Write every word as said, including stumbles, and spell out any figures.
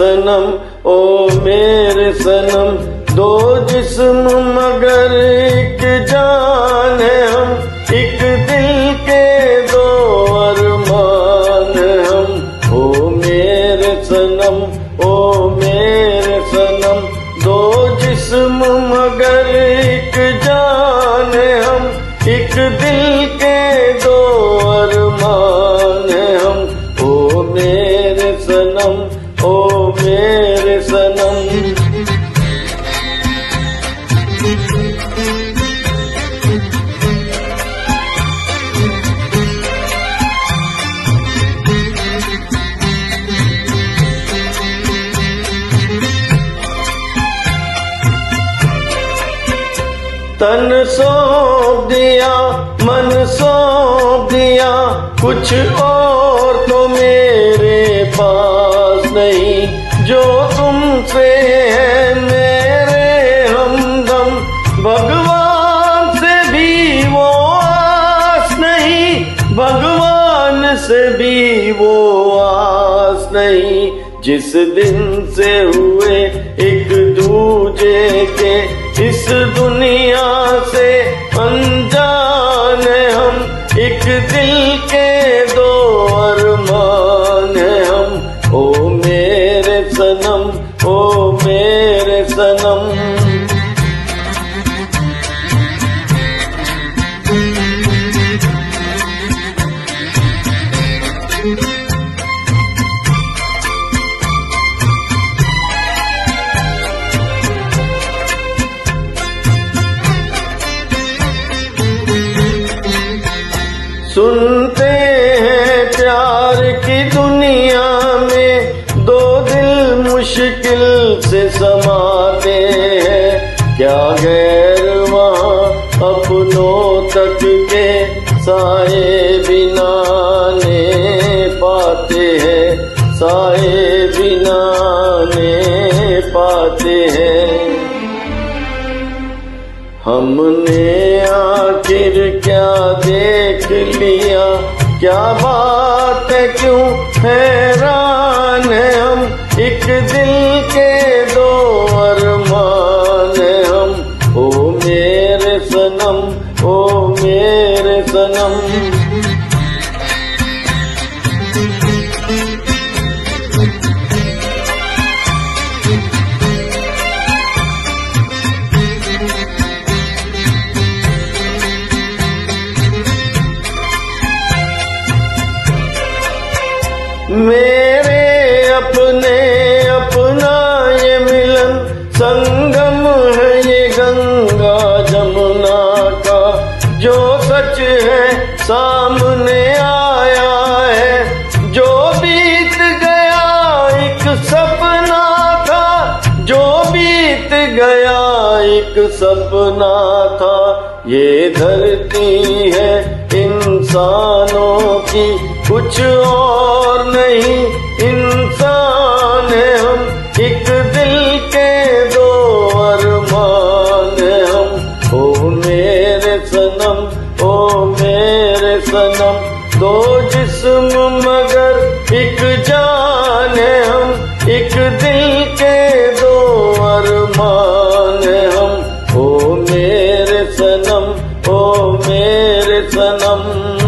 सनम ओ मेरे सनम।